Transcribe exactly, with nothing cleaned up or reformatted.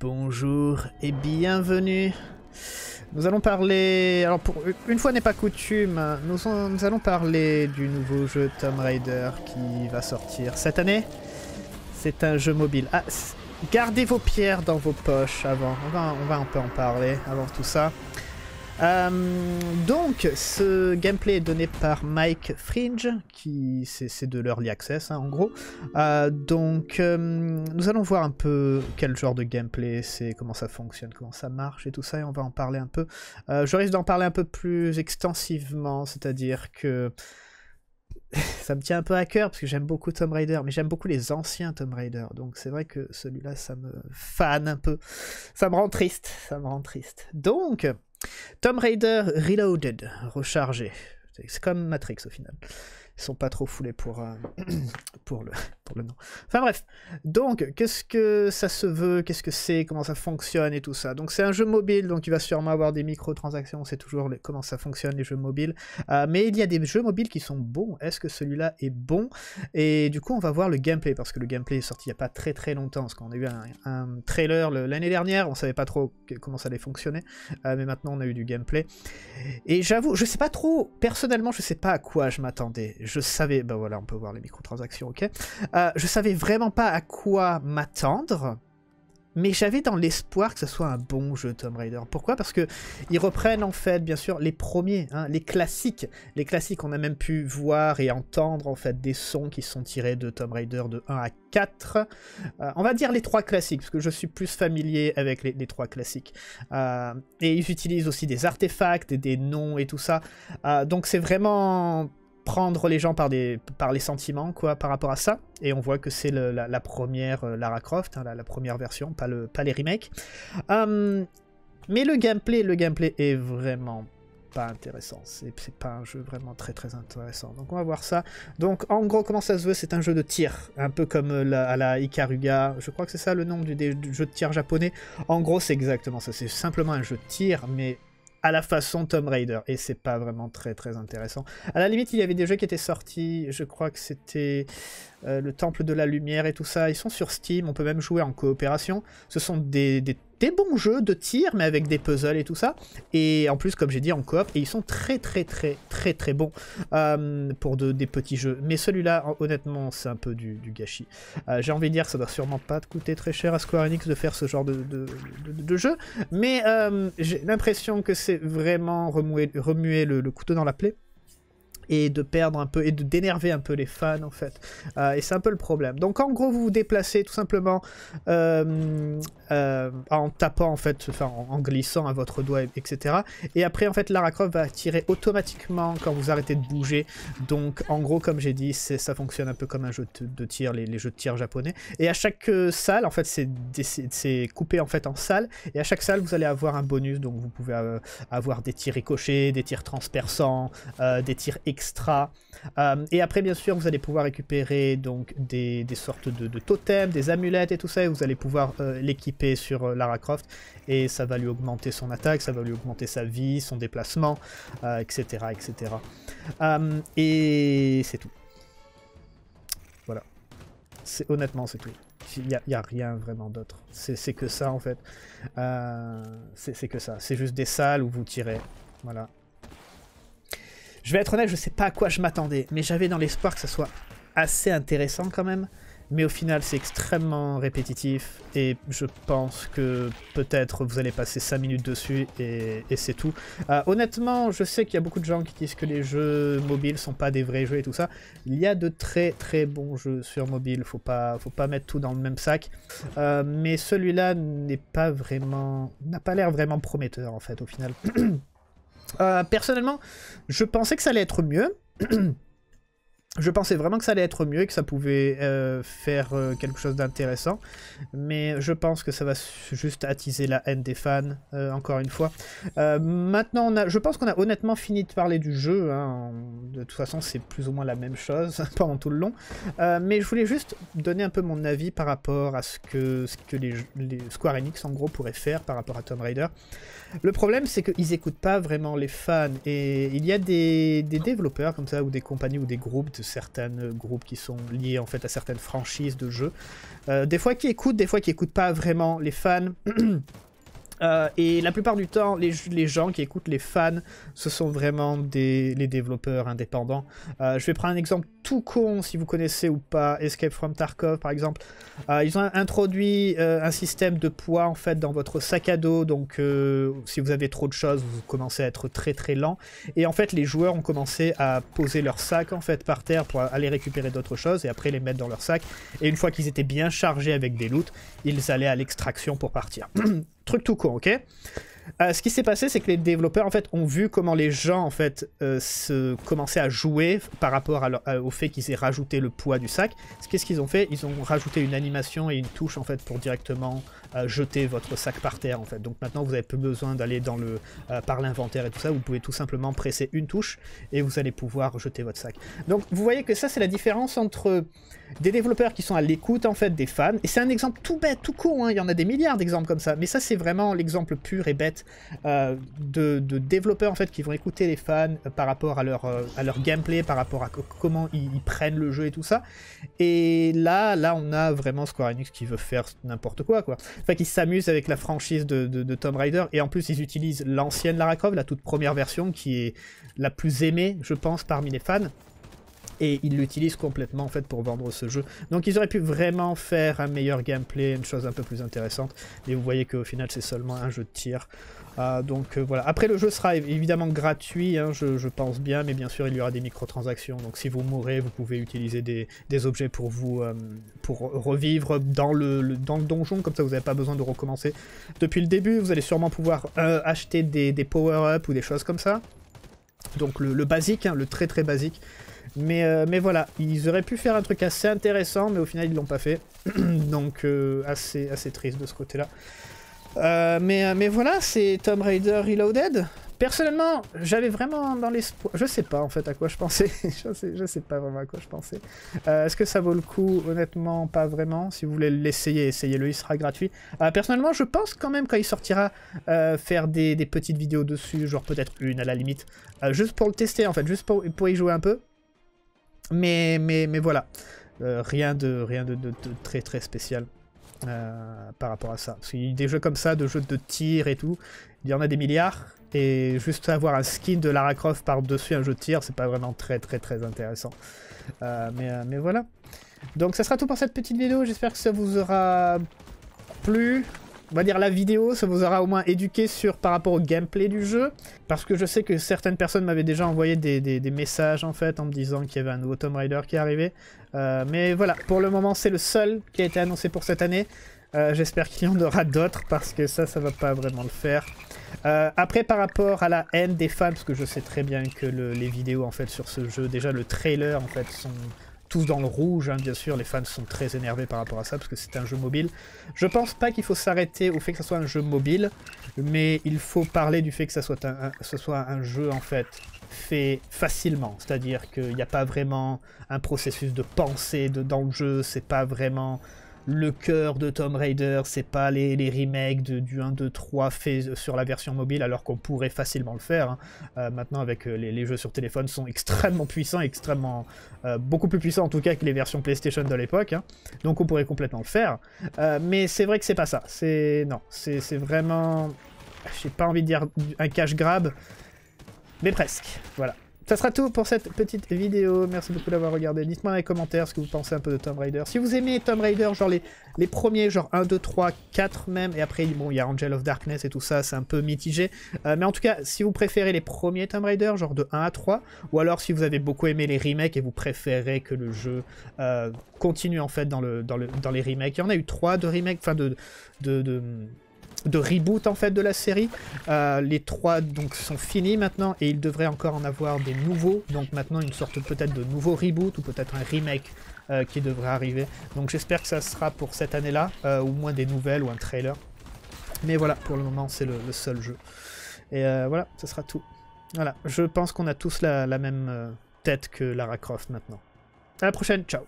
Bonjour et bienvenue. Nous allons parler... Alors pour une fois n'est pas coutume, nous, en, nous allons parler du nouveau jeu Tomb Raider qui va sortir cette année. C'est un jeu mobile. Ah, gardez vos pierres dans vos poches avant. On va, on va un peu en parler avant tout ça. Euh, donc ce gameplay est donné par Mike Fringe, qui c'est de l'early access hein, en gros. Euh, donc euh, nous allons voir un peu quel genre de gameplay c'est, comment ça fonctionne, comment ça marche et tout ça, et on va en parler un peu. Euh, je risque d'en parler un peu plus extensivement, c'est-à-dire que ça me tient un peu à cœur parce que j'aime beaucoup Tomb Raider, mais j'aime beaucoup les anciens Tomb Raider, donc c'est vrai que celui-là ça me fane un peu, ça me rend triste, ça me rend triste. Donc... Tomb Raider Reloaded, rechargé. C'est comme Matrix au final. Ils sont pas trop foulés pour, euh, pour, le, pour le nom. Enfin bref. Donc, qu'est-ce que ça se veut? Qu'est-ce que c'est? Comment ça fonctionne et tout ça? Donc c'est un jeu mobile, donc il va sûrement avoir des microtransactions. On sait toujours le, comment ça fonctionne les jeux mobiles. Euh, mais il y a des jeux mobiles qui sont bons. Est-ce que celui-là est bon? Et du coup, on va voir le gameplay, parce que le gameplay est sorti il n'y a pas très très longtemps. Parce qu'on a eu un, un trailer l'année dernière, on savait pas trop que, comment ça allait fonctionner. Euh, mais maintenant, on a eu du gameplay. Et j'avoue, je sais pas trop, personne. Personnellement, je sais pas à quoi je m'attendais. Je savais... Bah voilà, on peut voir les microtransactions, ok. Euh, je savais vraiment pas à quoi m'attendre, mais j'avais dans l'espoir que ce soit un bon jeu Tomb Raider. Pourquoi? Parce que ils reprennent en fait, bien sûr, les premiers, hein, les classiques. Les classiques, on a même pu voir et entendre en fait des sons qui sont tirés de Tomb Raider de un à quatre. Euh, on va dire les trois classiques, parce que je suis plus familier avec les, les trois classiques. Euh, et ils utilisent aussi des artefacts, et des noms et tout ça. Euh, donc c'est vraiment... prendre les gens par, des, par les sentiments quoi, par rapport à ça, et on voit que c'est la, la première euh, Lara Croft, hein, la, la première version, pas, le, pas les remakes. Um, mais le gameplay, le gameplay est vraiment pas intéressant, c'est pas un jeu vraiment très très intéressant, donc on va voir ça. Donc en gros comment ça se veut, c'est un jeu de tir, un peu comme la, à la Ikaruga, je crois que c'est ça le nom du, des, du jeu de tir japonais, en gros c'est exactement ça, c'est simplement un jeu de tir, mais... à la façon Tomb Raider, et c'est pas vraiment très très intéressant. À la limite, il y avait des jeux qui étaient sortis, je crois que c'était euh, le Temple de la Lumière et tout ça, ils sont sur Steam, on peut même jouer en coopération, ce sont des, des, des bons jeux de tir, mais avec des puzzles et tout ça, et en plus, comme j'ai dit, en coop, et ils sont très très très très très bons euh, pour de, des petits jeux, mais celui-là, honnêtement, c'est un peu du, du gâchis. Euh, j'ai envie de dire que ça doit sûrement pas coûter très cher à Square Enix de faire ce genre de, de, de, de jeu, mais euh, j'ai l'impression que c'est vraiment remuer, remuer le, le couteau dans la plaie et de perdre un peu et de d'énerver un peu les fans en fait, euh, et c'est un peu le problème. Donc en gros vous vous déplacez tout simplement euh, euh, en tapant en fait, enfin en, en glissant à votre doigt etc, et après en fait Lara Croft va tirer automatiquement quand vous arrêtez de bouger. Donc en gros comme j'ai dit, ça fonctionne un peu comme un jeu de tir, les, les jeux de tir japonais, et à chaque euh, salle en fait c'est coupé en fait en salle, et à chaque salle vous allez avoir un bonus, donc vous pouvez euh, avoir des tirs ricochés, des tirs transperçants, euh, des tirs extra. Euh, et après bien sûr vous allez pouvoir récupérer donc des, des sortes de, de totems, des amulettes et tout ça, et vous allez pouvoir euh, l'équiper sur euh, Lara Croft, et ça va lui augmenter son attaque, ça va lui augmenter sa vie, son déplacement, euh, etc etc euh, et c'est tout. Voilà, c'est honnêtement c'est tout. Il n'y a, a rien vraiment d'autre, c'est que ça en fait, euh, c'est que ça, c'est juste des salles où vous tirez, voilà. Je vais être honnête, je sais pas à quoi je m'attendais, mais j'avais dans l'espoir que ça soit assez intéressant quand même. Mais au final, c'est extrêmement répétitif et je pense que peut-être vous allez passer cinq minutes dessus et, et c'est tout. Euh, honnêtement, je sais qu'il y a beaucoup de gens qui disent que les jeux mobiles sont pas des vrais jeux et tout ça. Il y a de très très bons jeux sur mobile, faut pas, faut pas mettre tout dans le même sac. Euh, mais celui-là n'est pas vraiment, n'a pas l'air vraiment prometteur en fait au final. Euh, personnellement, je pensais que ça allait être mieux. Je pensais vraiment que ça allait être mieux et que ça pouvait euh, faire euh, quelque chose d'intéressant. Mais je pense que ça va juste attiser la haine des fans, euh, encore une fois. Euh, maintenant, on a, je pense qu'on a honnêtement fini de parler du jeu. Hein. De toute façon, c'est plus ou moins la même chose pendant tout le long. Euh, mais je voulais juste donner un peu mon avis par rapport à ce que, ce que les, les Square Enix, en gros, pourraient faire par rapport à Tomb Raider. Le problème, c'est qu'ils n'écoutent pas vraiment les fans. Et il y a des, des développeurs comme ça, ou des compagnies, ou des groupes écoutent certains groupes qui sont liés en fait à certaines franchises de jeux. Euh, des fois qui écoutent, des fois qui n'écoutent pas vraiment les fans. Euh, et la plupart du temps, les, les gens qui écoutent les fans, ce sont vraiment des, les développeurs indépendants. Euh, je vais prendre un exemple tout con, si vous connaissez ou pas, Escape from Tarkov par exemple. Euh, ils ont introduit euh, un système de poids en fait dans votre sac à dos, donc euh, si vous avez trop de choses, vous commencez à être très très lent. Et en fait, les joueurs ont commencé à poser leur sac en fait par terre pour aller récupérer d'autres choses et après les mettre dans leur sac. Et une fois qu'ils étaient bien chargés avec des loots, ils allaient à l'extraction pour partir. Truc tout con, ok. Euh, ce qui s'est passé, c'est que les développeurs en fait ont vu comment les gens en fait euh, se commençaient à jouer par rapport à leur, à, au fait qu'ils aient rajouté le poids du sac. Qu'est-ce qu'ils ont fait? Ils ont rajouté une animation et une touche en fait pour directement euh, jeter votre sac par terre en fait. Donc maintenant vous n'avez plus besoin d'aller dans le euh, par l'inventaire et tout ça. Vous pouvez tout simplement presser une touche et vous allez pouvoir jeter votre sac. Donc vous voyez que ça c'est la différence entre des développeurs qui sont à l'écoute en fait des fans. Et c'est un exemple tout bête, tout con. Hein. Il y en a des milliards d'exemples comme ça. Mais ça c'est vraiment l'exemple pur et bête. Euh, de, de développeurs en fait qui vont écouter les fans euh, par rapport à leur, euh, à leur gameplay, par rapport à co comment ils, ils prennent le jeu et tout ça. Et là, là on a vraiment Square Enix qui veut faire n'importe quoi, quoi. Enfin, qui s'amuse avec la franchise de, de, de Tomb Raider, et en plus ils utilisent l'ancienne Lara Croft, la toute première version qui est la plus aimée, je pense, parmi les fans. Et ils l'utilisent complètement en fait pour vendre ce jeu. Donc ils auraient pu vraiment faire un meilleur gameplay, une chose un peu plus intéressante. Et vous voyez qu'au final c'est seulement un jeu de tir. Euh, donc euh, voilà. Après le jeu sera évidemment gratuit, hein, je, je pense bien. Mais bien sûr il y aura des microtransactions. Donc si vous mourrez, vous pouvez utiliser des, des objets pour vous euh, pour revivre dans le, le, dans le donjon. Comme ça vous n'avez pas besoin de recommencer depuis le début. Vous allez sûrement pouvoir euh, acheter des, des power-ups ou des choses comme ça. Donc le, le basique, hein, le très très basique. Mais, euh, mais voilà, ils auraient pu faire un truc assez intéressant, mais au final ils l'ont pas fait. Donc euh, assez, assez triste de ce côté-là. Euh, mais, mais voilà, c'est Tomb Raider Reloaded. Personnellement, j'avais vraiment dans l'espoir... Je sais pas en fait à quoi je pensais. je, sais, je sais pas vraiment à quoi je pensais. Euh, Est-ce que ça vaut le coup? Honnêtement, pas vraiment. Si vous voulez l'essayer, essayez-le, il sera gratuit. Euh, personnellement, je pense quand même quand il sortira euh, faire des, des petites vidéos dessus, genre peut-être une à la limite. Euh, juste pour le tester en fait, juste pour, pour y jouer un peu. Mais, mais, mais voilà, euh, rien, de, rien de, de, de très très spécial euh, par rapport à ça. Parce qu'il y a des jeux comme ça, de jeux de tir et tout, il y en a des milliards. Et juste avoir un skin de Lara Croft par-dessus un jeu de tir, c'est pas vraiment très très très intéressant. Euh, mais, mais voilà. Donc ça sera tout pour cette petite vidéo, j'espère que ça vous aura plu. On va dire la vidéo, ça vous aura au moins éduqué sur par rapport au gameplay du jeu. Parce que je sais que certaines personnes m'avaient déjà envoyé des, des, des messages en fait en me disant qu'il y avait un nouveau Tomb Raider qui arrivait. Euh, mais voilà, pour le moment c'est le seul qui a été annoncé pour cette année. Euh, J'espère qu'il y en aura d'autres parce que ça, ça va pas vraiment le faire. Euh, après par rapport à la haine des fans, parce que je sais très bien que le, les vidéos en fait sur ce jeu, déjà le trailer en fait sont... tous dans le rouge, hein, bien sûr, les fans sont très énervés par rapport à ça, parce que c'est un jeu mobile. Je pense pas qu'il faut s'arrêter au fait que ça soit un jeu mobile, mais il faut parler du fait que ça soit un, un, ce soit un jeu, en fait, fait facilement. C'est-à-dire qu'il n'y a pas vraiment un processus de pensée de, dans le jeu, c'est pas vraiment... le cœur de Tomb Raider, c'est pas les, les remakes de, du un, deux, trois faits sur la version mobile, alors qu'on pourrait facilement le faire. Hein. Euh, maintenant, avec les, les jeux sur téléphone, sont extrêmement puissants, extrêmement euh, beaucoup plus puissants en tout cas que les versions PlayStation de l'époque. Hein. Donc, on pourrait complètement le faire. Euh, mais c'est vrai que c'est pas ça. C'est non, c'est vraiment, j'ai pas envie de dire un cash grab, mais presque. Voilà. Ça sera tout pour cette petite vidéo, merci beaucoup d'avoir regardé, dites-moi dans les commentaires ce que vous pensez un peu de Tomb Raider. Si vous aimez Tomb Raider, genre les, les premiers, genre un, deux, trois, quatre même, et après bon il y a Angel of Darkness et tout ça, c'est un peu mitigé. Euh, mais en tout cas, si vous préférez les premiers Tomb Raider, genre de un à trois, ou alors si vous avez beaucoup aimé les remakes et vous préférez que le jeu euh, continue en fait dans, le, dans, le, dans les remakes. Il y en a eu trois de remakes, enfin de... de, de de reboot en fait de la série. Euh, les trois donc sont finis maintenant et il devrait encore en avoir des nouveaux, donc maintenant une sorte peut-être de nouveau reboot ou peut-être un remake euh, qui devrait arriver, donc j'espère que ça sera pour cette année là, euh, au moins des nouvelles ou un trailer, mais voilà pour le moment c'est le, le seul jeu et euh, voilà ça sera tout. Voilà, je pense qu'on a tous la, la même tête que Lara Croft maintenant. À la prochaine, ciao.